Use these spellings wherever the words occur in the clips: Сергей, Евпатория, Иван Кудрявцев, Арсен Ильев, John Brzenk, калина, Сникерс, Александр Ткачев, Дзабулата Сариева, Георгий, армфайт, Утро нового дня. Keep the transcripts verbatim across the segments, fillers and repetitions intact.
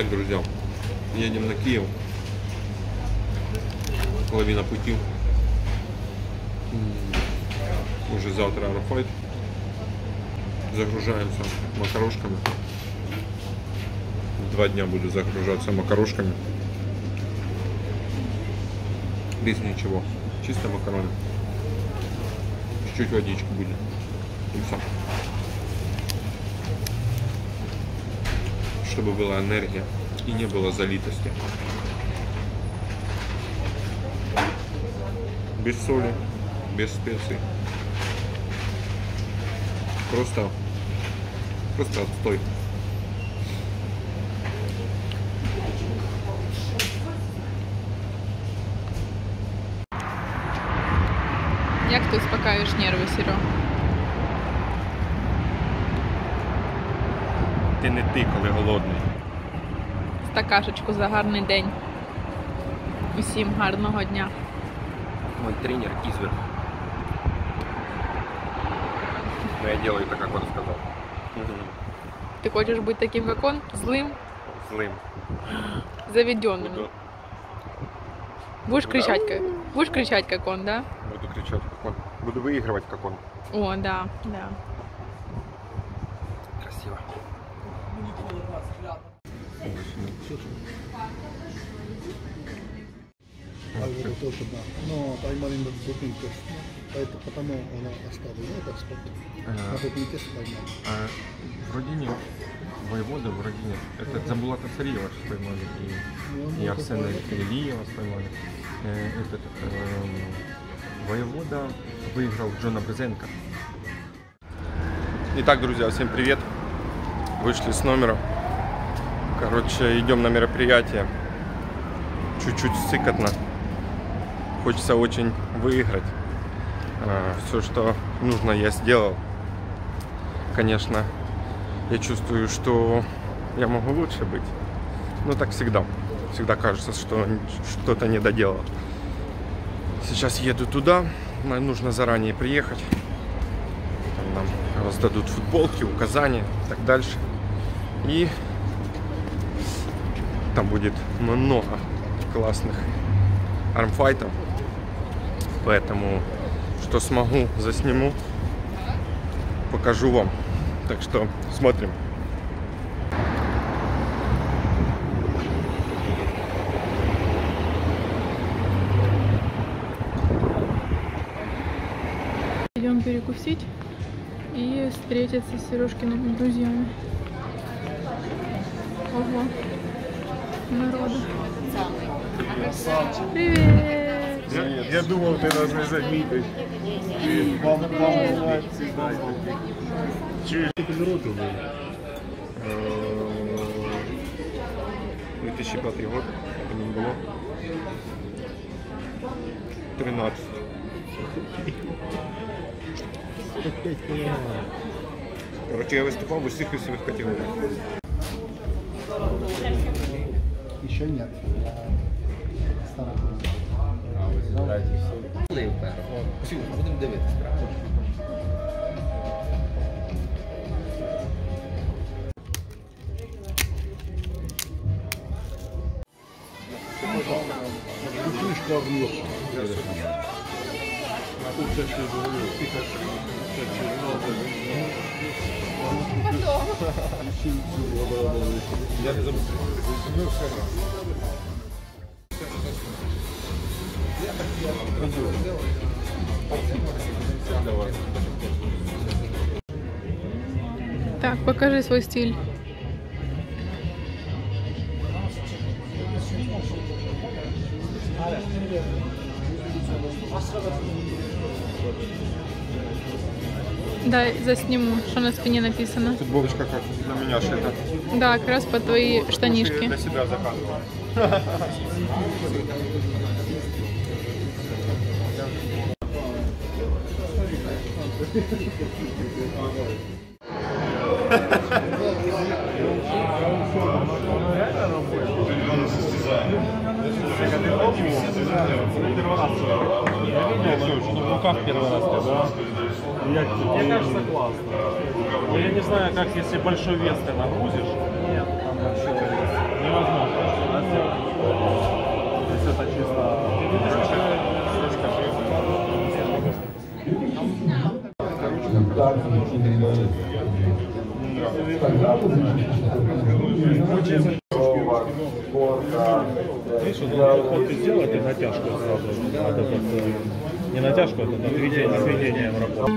Итак, друзья, едем на Киев. Половина пути. Уже завтра армфайт. Загружаемся макарошками. Два дня буду загружаться макарошками. Без ничего. Чисто макароны. Чуть-чуть водички будет. И все. Чтобы была энергия и не было залитости. Без соли, без специй. Просто, просто отстой. Як ты успокаиваешь нервы, Серег? Ти не ти, коли голодний. Стакашечку за гарний день. Усім гарного дня. Мой тренер изверг. Но я делаю так, как он сказал. Ты хочешь быть таким, как он? Злым? Злым. Заведенным. Буду. Будешь Буду. кричать, как? Будешь кричать, как он, да? Буду кричать, как он. Буду выигрывать, как он. О, да, да. Красиво. Алгоритм тоже, да. Но поймали на бутылку. Поэтому потому она оставила, ну, так сказать. На бутылке поймали. Вроде нет. Воевода вроде нет. Это Дзабулата Сариева поймали. И Арсена Ильева поймали. Этот воевода выиграл Джона Брзенка. Итак, друзья, всем привет. Вышли с номера. Короче, идем на мероприятие. Чуть-чуть сыкотно. Хочется очень выиграть. Все, что нужно, я сделал. Конечно, я чувствую, что я могу лучше быть. Но так всегда. Всегда кажется, что что-то не доделал. Сейчас еду туда. Нужно заранее приехать. Там нам раздадут футболки, указания и так дальше. И там будет много классных армфайтов, поэтому что смогу, засниму, покажу вам. Так что смотрим. Идем перекусить и встретиться с Сережкиными друзьями. Ого. Народу. Привет! Я, я думал, ты должна заметить. Привет! Привет! Чуть минуту был. две тысячи пятый год. Это не было. тринадцать. Короче, я выступал в всех весовых категориях. Еще нет. Будем дивитися. Я не забуду. Так, покажи свой стиль. Да, засниму, что на спине написано. Футболочка как на меня шита. Да, как раз по твои штанишки. Для себя заказывала. Мне кажется, классно. Я не знаю, как если большой вес ты нагрузишь. Нет, там вообще. невозможно. Да, здесь это чисто ручка. Видишь, вот ты сделал, ты натяжку сразу. Вот это, не натяжку, это отведение работы.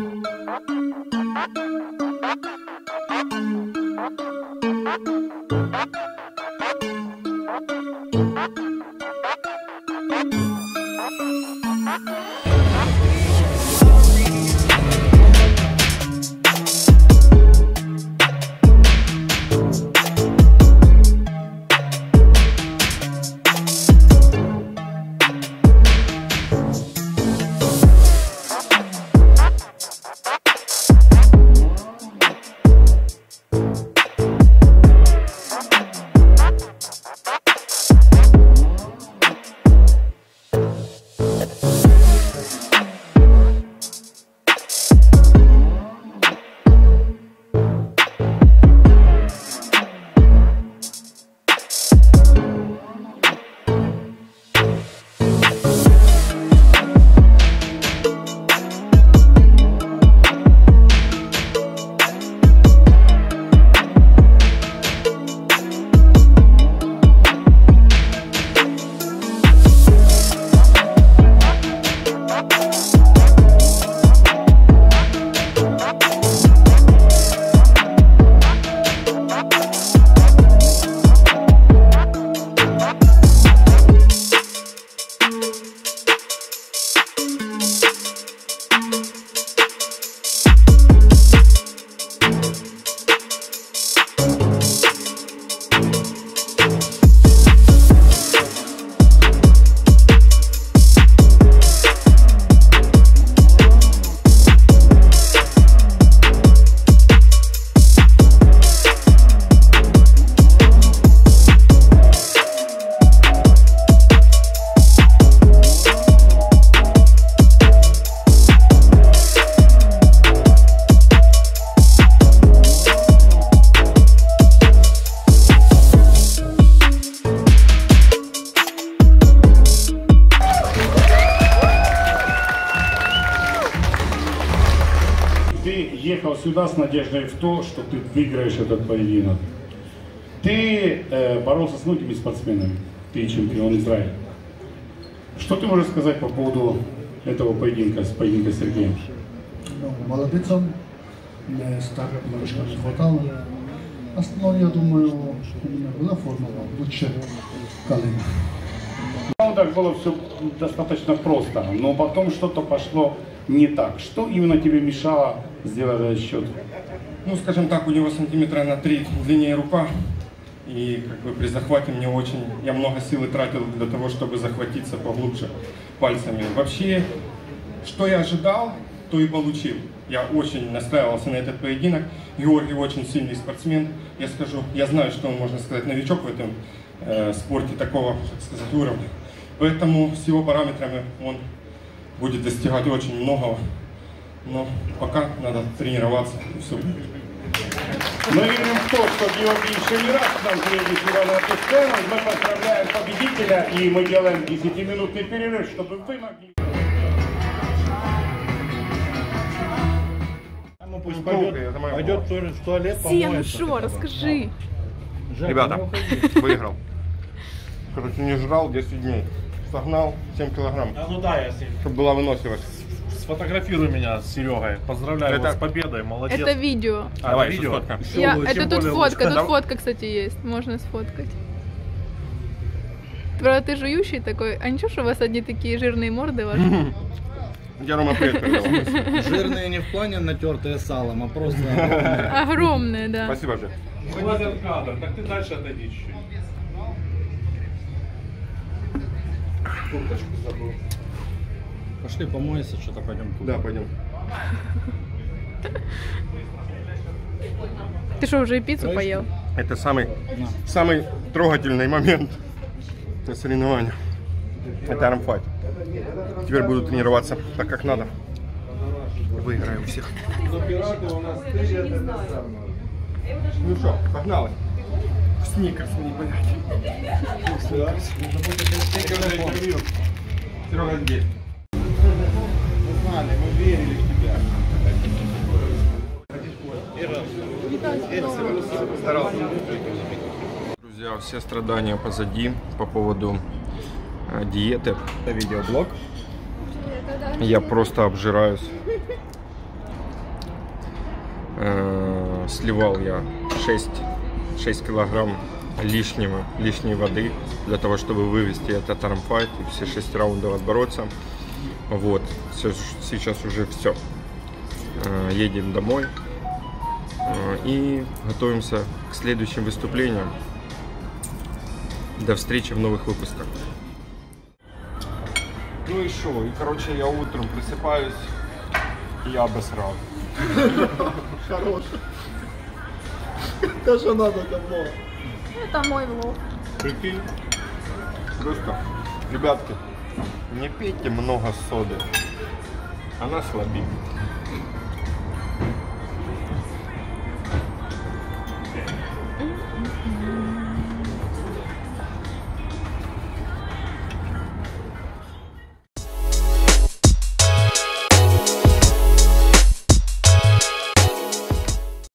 Сюда с надеждой в то, что ты выиграешь этот поединок. Ты э, боролся с многими спортсменами, ты чемпион Израиля. Что ты можешь сказать по поводу этого поединка, с поединка с Сергеем? Ну, молодец он, мне старого немножко не хватало. Основное, я думаю, у меня была формула лучше Калина. В раундах было все достаточно просто, но потом что-то пошло не так. Что именно тебе мешало сделать этот счет? Ну, скажем так, у него сантиметра на три длиннее рука. И как бы при захвате мне очень... Я много силы тратил для того, чтобы захватиться поглубже пальцами. Вообще, что я ожидал, то и получил. Я очень настраивался на этот поединок. Георгий очень сильный спортсмен. Я скажу, я знаю, что он, можно сказать, новичок в этом э, спорте такого, так сказать, уровня. Поэтому с его параметрами он будет достигать очень многого, но пока надо тренироваться и все. Мы верим в то, что Георгий еще не раз нам приедет сюда на эту сцену. Мы поздравляем победителя, и мы делаем десятиминутный перерыв, чтобы вы могли... Ну пусть пойдет, пойдет тоже в туалет, помоется. Все, ну что, расскажи. Ребята, выиграл. Короче, не жрал десять дней. Согнал семь килограмм, а, ну да, я с... чтобы была выносливость. Сфотографируй меня с Серегой. Поздравляю это... вас с победой, молодец. Это видео. А, давай, это видео. Фотка. Я... Это тут фотка, лучше. Тут фотка, кстати, есть. Можно сфоткать. Правда, ты жующий такой. А ничего, что у вас одни такие жирные морды ваши? Я Рома привет передал. Жирные не в плане натертые салом, а просто огромные, да. Спасибо, Жек. Вылазят кадр, так ты дальше отойди чуть-чуть. Курточку забыл. Пошли помойся, что-то пойдем туда. Да, пойдем. Ты что, уже и пиццу Конечно. поел? Это самый, да. самый трогательный момент для соревнования. Это армфайт. Теперь буду тренироваться так, как надо. Выиграю всех. Ну что, погнали. Сникерс мне, блядь. Сникерс. Серега, где? Мы знали, мы верили в тебя. Друзья, все страдания позади по поводу диеты. Это видеоблог. Я просто обжираюсь. Сливал я шесть, шесть килограмм лишнего, лишней воды для того, чтобы вывести этот армфайт и все шесть раундов отбороться. Вот, все, сейчас уже все. Едем домой и готовимся к следующим выступлениям. До встречи в новых выпусках. Ну и шо, и короче я утром просыпаюсь и я обосрал. Хорош. Это же надо давно. Это мой влог. Прикинь. Просто, ребятки, не пейте много соды. Она слабит.